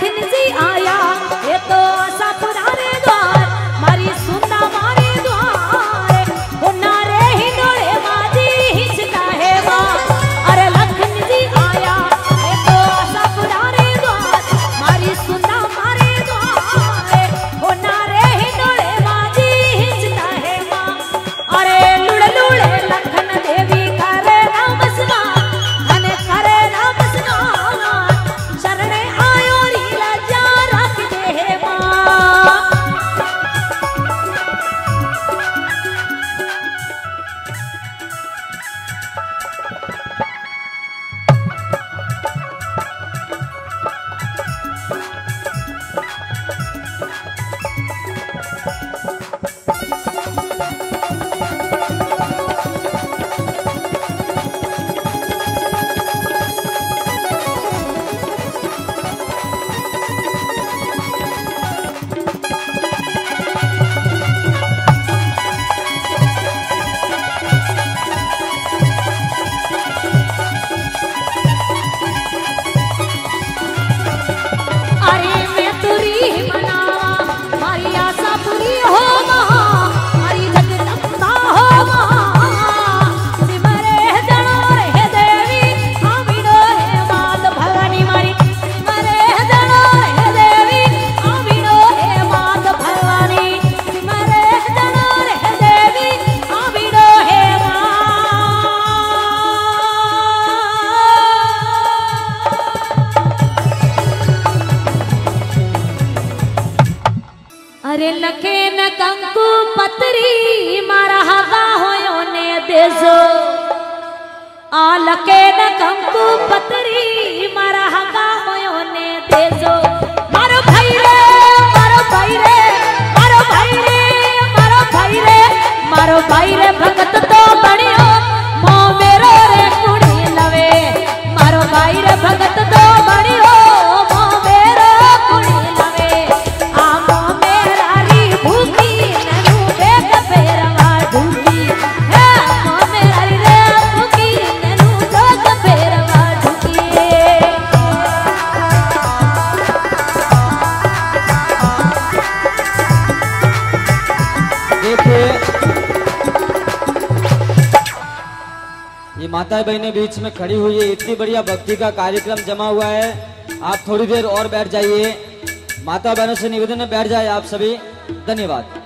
कठिन जी आया ये तो सापुरारे द्वार मारी सुंदा मारे द्वार उन्ना रे ही डोले माजी हिचता है माँ अरे लखन जी आया ये तो सापुरारे द्वार मारी सुंदा मारे द्वार उन्ना रे ही डोले माजी हिचता है माँ अरे लुड़ लुड़े लखन देवी करे नाम सुना अने करे नाम सुना शरणे अरे नखे न कंकु पतरी मारा हवा होयो ने देजो आ लखे न कंकु पतरी मारा हवा होयो ने देजो मारो भाई रे भगत तो बणियो मो मेरो रे कुड़ी लवे मारो भाई रे भगत तो बणियो माता बहने बीच में खड़ी हुई है। इतनी बढ़िया भक्ति का कार्यक्रम जमा हुआ है। आप थोड़ी देर और बैठ जाइए। माता बहनों से निवेदन है, बैठ जाए आप सभी। धन्यवाद।